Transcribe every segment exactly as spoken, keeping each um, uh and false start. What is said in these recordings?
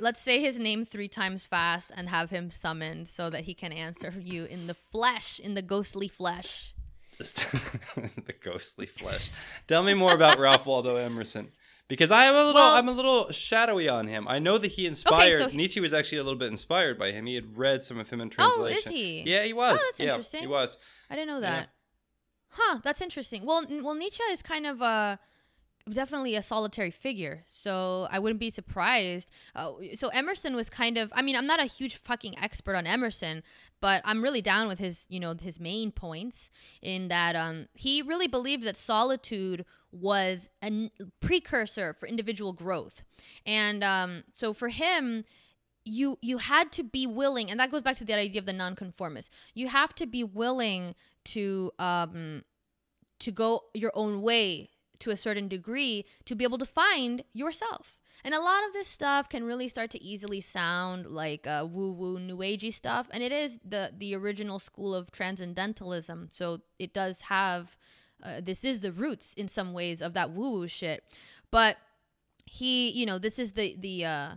Let's say his name three times fast and have him summoned so that he can answer you in the flesh, in the ghostly flesh. The ghostly flesh. Tell me more about Ralph Waldo Emerson, because I am a little, well, I'm a little shadowy on him. I know that he inspired, okay, so Nietzsche was actually a little bit inspired by him. He had read some of him in translation. Oh, is he? Yeah, he was. Oh, that's yeah, interesting. He was. I didn't know that. Yeah. Huh, that's interesting. Well, well, Nietzsche is kind of a, definitely a solitary figure, so I wouldn't be surprised. Uh, so Emerson was kind of, I mean, I'm not a huge fucking expert on Emerson, but I'm really down with his, you know, his main points in that um, he really believed that solitude was a precursor for individual growth. And um, so for him, you, you had to be willing, and that goes back to the idea of the nonconformist. You have to be willing to, um, to go your own way to a certain degree to be able to find yourself. And a lot of this stuff can really start to easily sound like uh, woo-woo, new agey stuff. And it is the, the original school of Transcendentalism. So it does have, uh, this is the roots in some ways of that woo-woo shit. But he, you know, this is the, the, uh,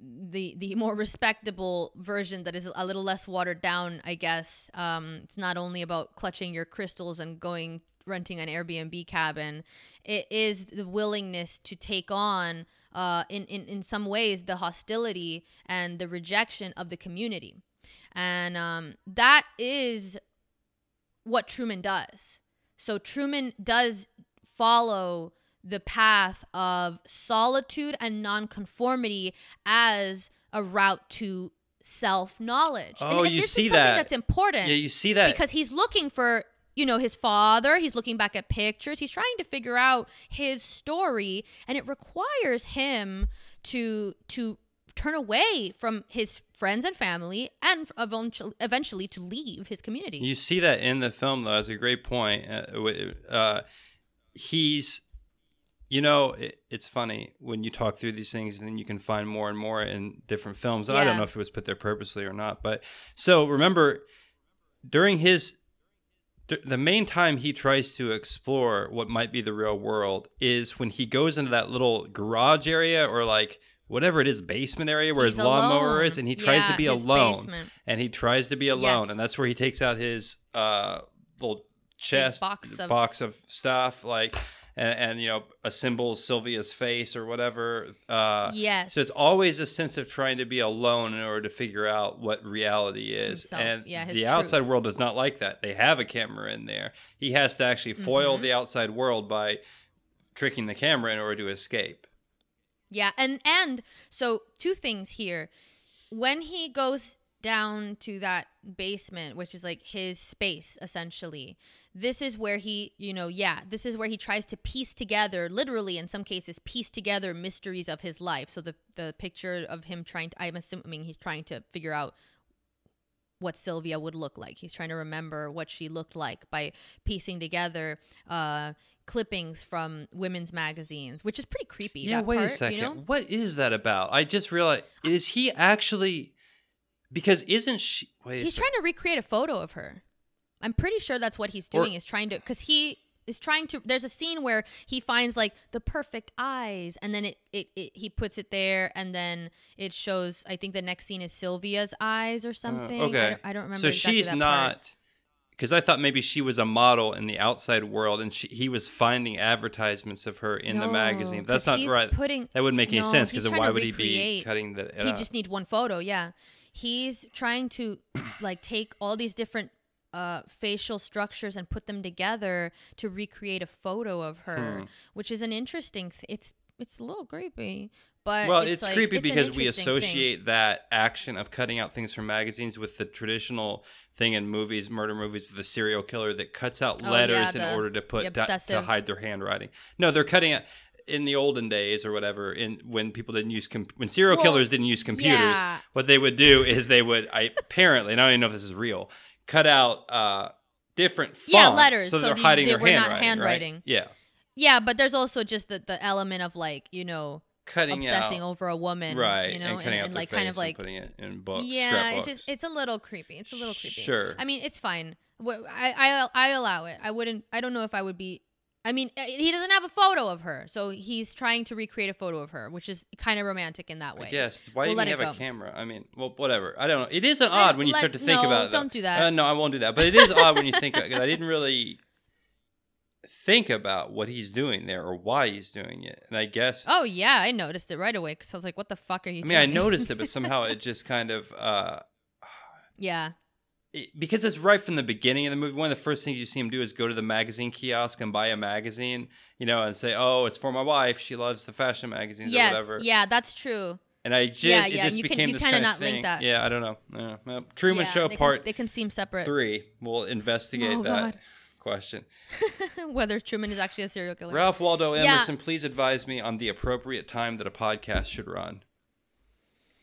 the, the more respectable version that is a little less watered down, I guess. Um, it's not only about clutching your crystals and going renting an Airbnb cabin. It is the willingness to take on uh in in, in some ways the hostility and the rejection of the community. And um that is what Truman does. So Truman does follow the path of solitude and nonconformity as a route to self-knowledge. Oh, and you this see is something that that's important. Yeah, you see that because he's looking for, you know, his father, he's looking back at pictures, he's trying to figure out his story, and it requires him to to turn away from his friends and family and eventually, eventually to leave his community. You see that in the film, though. That's a great point. Uh, uh, he's, you know, it, it's funny when you talk through these things, and then you can find more and more in different films. Yeah. I don't know if it was put there purposely or not. But so remember, during his... the main time he tries to explore what might be the real world is when he goes into that little garage area or like whatever it is, basement area where He's his lawnmower alone. is, and he tries yeah, to be alone. Basement. And he tries to be alone. Yes. And that's where he takes out his uh, little chest box of, box of stuff, like, and, and, you know, assembles Sylvia's face or whatever. Uh, yes. So it's always a sense of trying to be alone in order to figure out what reality is. Himself. And yeah, the truth. outside world does not like that. They have a camera in there. He has to actually foil mm-hmm. the outside world by tricking the camera in order to escape. Yeah. And, and so two things here. When he goes down to that basement, which is like his space, essentially, this is where he, you know, yeah, this is where he tries to piece together, literally in some cases, piece together mysteries of his life. So the, the picture of him trying to, I'm assuming he's trying to figure out what Sylvia would look like. He's trying to remember what she looked like by piecing together uh, clippings from women's magazines, which is pretty creepy. Yeah, wait part, a second. You know? What is that about? I just realized, is he actually, because isn't she, wait He's trying to recreate a photo of her. I'm pretty sure that's what he's doing, or, is trying to, because he is trying to, there's a scene where he finds like the perfect eyes, and then it, it, it he puts it there, and then it shows, I think the next scene is Sylvia's eyes or something. Uh, okay. I don't, I don't remember. So exactly she's that not, because I thought maybe she was a model in the outside world, and she, he was finding advertisements of her in no, the magazine. That's not right. Putting, that wouldn't make any no, sense, because why would recreate. he be cutting that out? He just needs one photo, yeah. He's trying to like take all these different Uh, facial structures and put them together to recreate a photo of her, hmm. which is an interesting th it's it's a little creepy, but well it's, it's like, creepy it's because we associate thing. that action of cutting out things from magazines with the traditional thing in movies, murder movies, with the serial killer that cuts out letters oh, yeah, the, in order to put the to hide their handwriting. No, they're cutting out in the olden days or whatever, in when people didn't use com when serial well, killers didn't use computers, yeah. what they would do is they would I apparently and I don't even know if this is real, cut out uh, different fonts, yeah, letters, so, so they're you, hiding they their were handwriting, not handwriting. Right? Yeah, yeah, but there's also just the, the element of like you know, cutting obsessing out, over a woman, right? You know, and, and, and, and like kind of like putting it in books. Yeah, it's just it's a little creepy. It's a little creepy. Sure. I mean, it's fine. I I I allow it. I wouldn't. I don't know if I would be I mean, he doesn't have a photo of her, so he's trying to recreate a photo of her, which is kind of romantic in that way. Yes. Why we'll didn't he have go. a camera? I mean, well, whatever. I don't know. It is odd when you let, start to think no, about it. No, don't do that. Uh, no, I won't do that. But it is odd when you think about it, because I didn't really think about what he's doing there or why he's doing it. And I guess... Oh, yeah. I noticed it right away, because I was like, what the fuck are you doing? I mean, doing? I noticed it, but somehow it just kind of... Uh, yeah. It, because it's right from the beginning of the movie. One of the first things you see him do is go to the magazine kiosk and buy a magazine, you know, and say, "Oh, it's for my wife. She loves the fashion magazines yes, or whatever." Yeah, that's true. And I just yeah, it yeah. just you became can, you this kind of not thing. That. Yeah, I don't know. Yeah. Well, Truman yeah, Show they Part can, they can seem separate. Three. We'll investigate oh, that God. question. Whether Truman is actually a serial killer. Ralph Waldo Emerson, yeah. please advise me on the appropriate time that a podcast should run.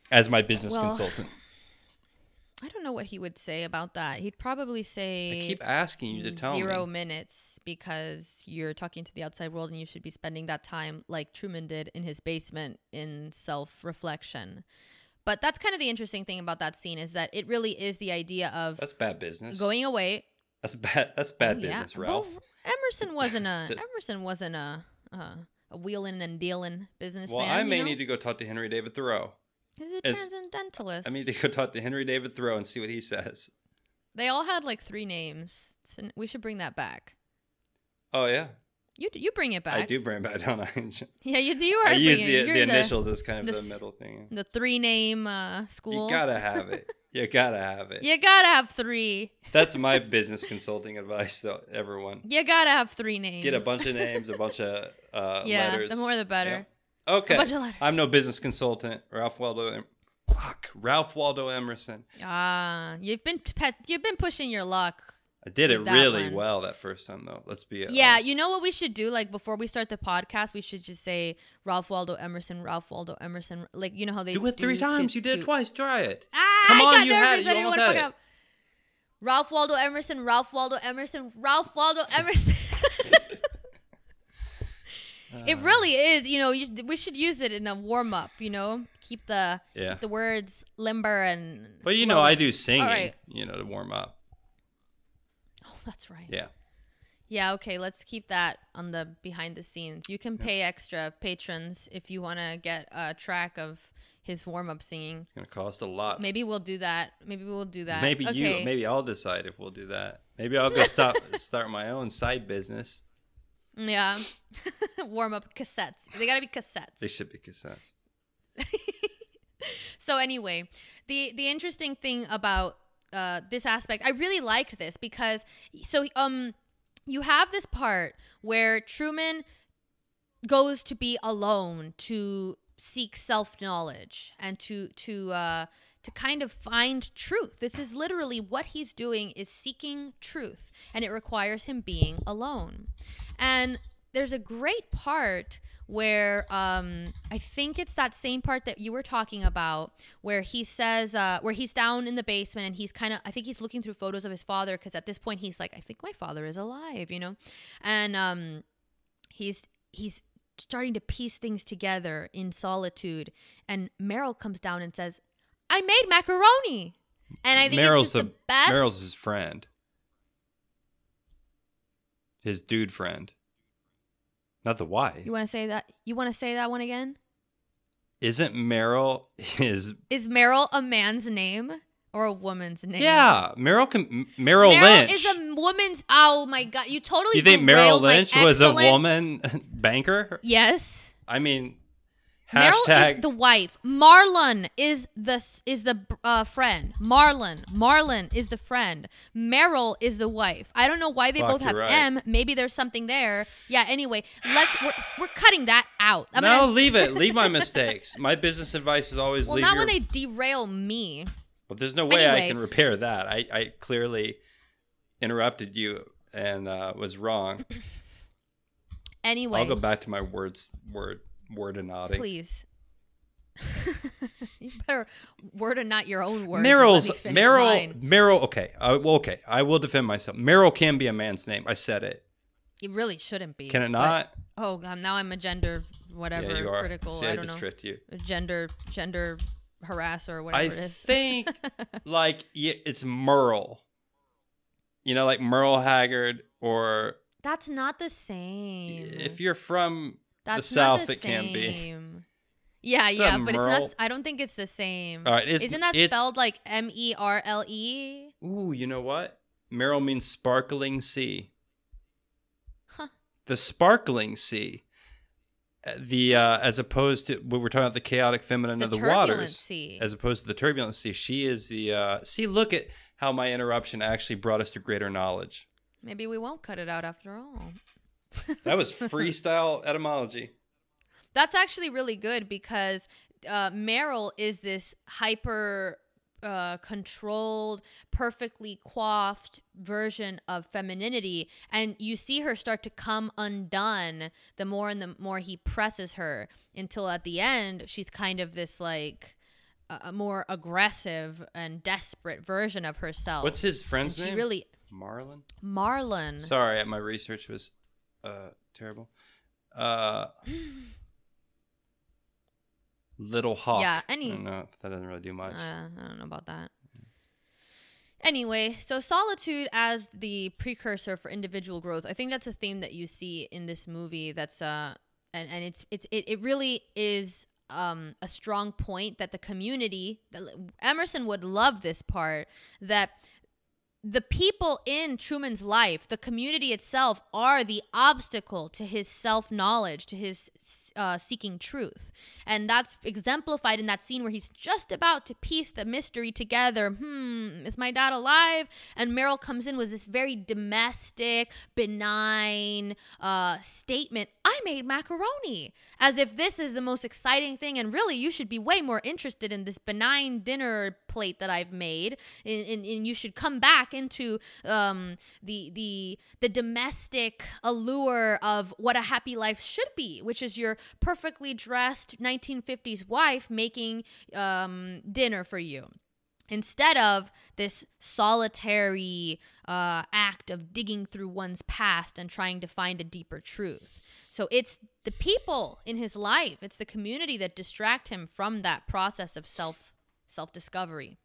As my business well, consultant. I don't know what he would say about that. He'd probably say... I keep asking you to tell zero me. Zero minutes, because you're talking to the outside world and you should be spending that time like Truman did in his basement in self-reflection. But that's kind of the interesting thing about that scene, is that it really is the idea of... That's bad business. Going away. That's bad That's bad yeah. business, Ralph. Well, Emerson wasn't a... Emerson wasn't a, uh, a wheeling and dealing businessman. Well, man, I may you know? need to go talk to Henry David Thoreau. He's a transcendentalist. I mean, to go talk to Henry David Thoreau and see what he says. They all had like three names. So we should bring that back. Oh, yeah. You you bring it back. I do bring it back, don't I? Yeah, you do. You are I use the, the initials the, as kind of the, the middle thing. The three-name uh, school. You gotta have it. You gotta have it. You gotta have three. That's my business consulting advice, though, everyone. You gotta have three names. Just get a bunch of names, a bunch of uh, yeah, letters. Yeah, the more the better. Yeah. Okay, I'm no business consultant. Ralph Waldo, fuck, Ralph Waldo Emerson. Ah, uh, you've been you've been pushing your luck. I did it really one. well that first time, though. Let's be honest. Yeah, you know what we should do? Like, before we start the podcast, we should just say Ralph Waldo Emerson, Ralph Waldo Emerson. Like, you know how they do it three do times. To, you did it twice. Try it. Ah, come on, I got you nervous. had it. You I didn't want to fuck it up. Ralph Waldo Emerson, Ralph Waldo Emerson, Ralph Waldo Emerson. It really is, you know, you, we should use it in a warm-up, you know, keep the yeah. keep the words limber and... Well, you know, I do singing, right. you know, to warm up. Oh, that's right. Yeah. Yeah, okay, let's keep that on the behind the scenes. You can pay yeah. extra patrons if you want to get a track of his warm-up singing. It's going to cost a lot. Maybe we'll do that. Maybe we'll do that. Maybe okay. you, maybe I'll decide if we'll do that. Maybe I'll go stop, start my own side business. Yeah. Warm up cassettes. They gotta be cassettes. They should be cassettes. So anyway, the the interesting thing about uh this aspect, I really liked this, because so um you have this part where Truman goes to be alone to seek self-knowledge and to to uh to kind of find truth. This is literally what he's doing, is seeking truth, and it requires him being alone. And there's a great part where um, I think it's that same part that you were talking about, where he says, uh, where he's down in the basement and he's kind of, I think he's looking through photos of his father, because at this point he's like, I think my father is alive, you know? And um, he's, he's starting to piece things together in solitude. And Meryl comes down and says, I made macaroni. And I think Meryl's it's just the, the best. Meryl's his friend. His dude friend. Not the wife. You want to say that? You want to say that one again? Isn't Meryl his... Is Meryl a man's name or a woman's name? Yeah. Meryl can... Meryl, Meryl Lynch. is a woman's... Oh, my God. You totally... You think Meryl Lynch was a woman banker? Yes. I mean... Hashtag. Meryl is the wife. Marlon is the is the uh, friend. Marlon. Marlon is the friend. Meryl is the wife. I don't know why they Fuck, both have right. M. Maybe there's something there. Yeah. Anyway, let's we're, we're cutting that out. I'm no, gonna... leave it. Leave my mistakes. My business advice is always well, leave. Well, not your... when they derail me. Well, there's no way anyway. I can repair that. I I clearly interrupted you and uh, was wrong. Anyway, I'll go back to my words. Word. Word and nodding. Please. You better word and not your own words. Meryl's Meryl mine. Meryl okay. Uh, well, okay. I will defend myself. Meryl can be a man's name. I said it. It really shouldn't be. Can it not? But, oh God, now I'm a gender whatever yeah, you are. critical. See, I, I don't know. You. Gender gender harasser or whatever I it is. I think like it's Merle. You know, like Merle Haggard or That's not the same. If you're from That's the South, the it same. can be. Yeah, it's yeah, but Merle. it's not. I don't think it's the same. All right, isn't that spelled like M E R L E? Ooh, you know what? Merle means sparkling sea. Huh. The sparkling sea. The uh, as opposed to when we're talking about the chaotic feminine the of the waters, sea. as opposed to the turbulent sea, she is the uh, see. Look at how my interruption actually brought us to greater knowledge. Maybe we won't cut it out after all. That was freestyle etymology. That's actually really good because uh, Meryl is this hyper uh, controlled, perfectly coiffed version of femininity, and you see her start to come undone the more and the more he presses her, until at the end she's kind of this like a uh, more aggressive and desperate version of herself. What's his friend's name? She really Marlon. Marlon. Sorry, my research was uh, terrible. Uh, Little Hawk. Yeah, any. I don't know, that doesn't really do much. Uh, I don't know about that. Anyway, so solitude as the precursor for individual growth. I think that's a theme that you see in this movie. That's uh, and and it's it's it it really is um a strong point that the community. Emerson would love this part, that the people in Truman's life, the community itself, are the obstacle to his self-knowledge, to his uh, seeking truth. And that's exemplified in that scene where he's just about to piece the mystery together. Hmm, is my dad alive? And Meryl comes in with this very domestic, benign uh, statement. I made macaroni. As if this is the most exciting thing. And really, you should be way more interested in this benign dinner plate that I've made. And, and, and you should come back into um, the the the domestic allure of what a happy life should be, which is your perfectly dressed nineteen fifties wife making um, dinner for you, instead of this solitary uh, act of digging through one's past and trying to find a deeper truth. So it's the people in his life, it's the community that distract him from that process of self self-discovery.